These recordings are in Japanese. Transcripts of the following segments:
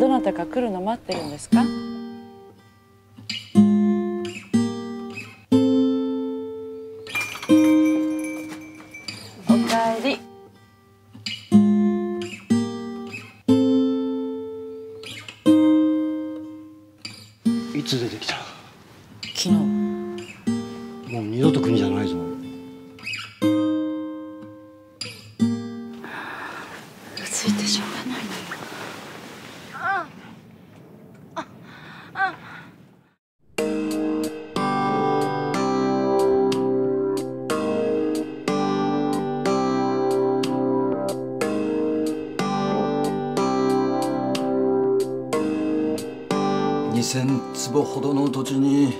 どなたか来るの待ってるんですか？おかえり。いつ出てきた？昨日。もう二度と国じゃないぞ。ついてしょうがないのよ。2,000坪ほどの土地に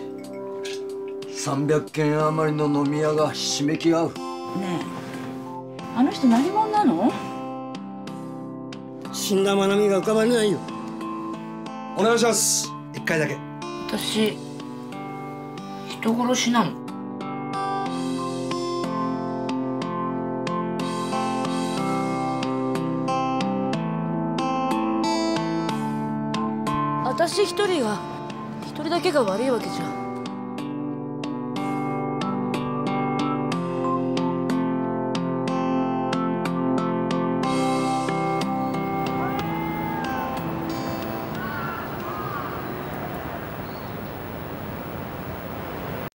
300軒余りの飲み屋がひしめき合う。ねえ、あの人何者なの？死んだ愛美が浮かばれないよ。お願いします。一回だけ。私人殺しなの？私一人だけが悪いわけじゃん。